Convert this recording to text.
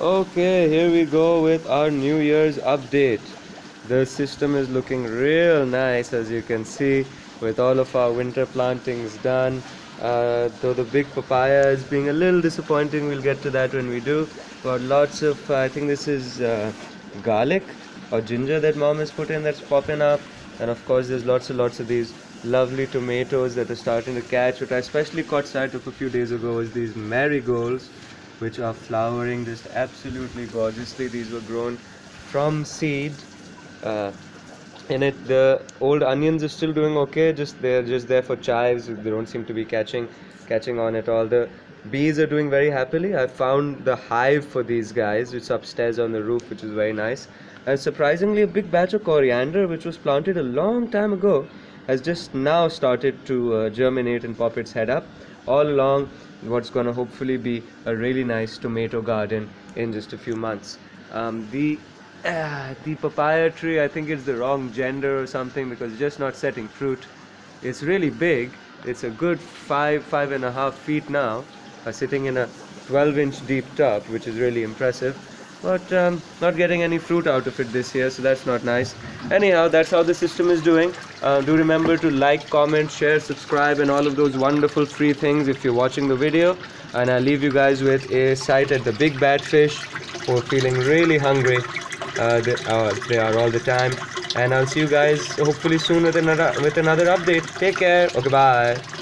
Okay, here we go with our New Year's update. The system is looking real nice, as you can see, with all of our winter plantings done. Though the big papaya is being a little disappointing, we'll get to that when we do. Got lots of, I think this is garlic or ginger that mom has put in, that's popping up. And of course there's lots and lots of these lovely tomatoes that are starting to catch. What I especially caught sight of a few days ago was these marigolds, which are flowering just absolutely gorgeously. These were grown from seed. The old onions are still doing okay, they're just there for chives. They don't seem to be catching on at all. The bees are doing very happily. I found the hive for these guys. It's upstairs on the roof, which is very nice. And surprisingly, a big batch of coriander, which was planted a long time ago, has just now started to germinate and pop its head up. All along what's going to hopefully be a really nice tomato garden in just a few months. The papaya tree, I think it's the wrong gender or something, because it's just not setting fruit. It's really big. It's a good 5.5 feet now, sitting in a 12-inch deep tub, which is really impressive, but not getting any fruit out of it this year, so that's not nice. Anyhow, that's how the system is doing. Do remember to like, comment, share, subscribe, and all of those wonderful free things if you're watching the video. And I'll leave you guys with a sight at the big bad fish, who are feeling really hungry. They are all the time, and I'll see you guys hopefully soon with another update. Take care. Okay, bye.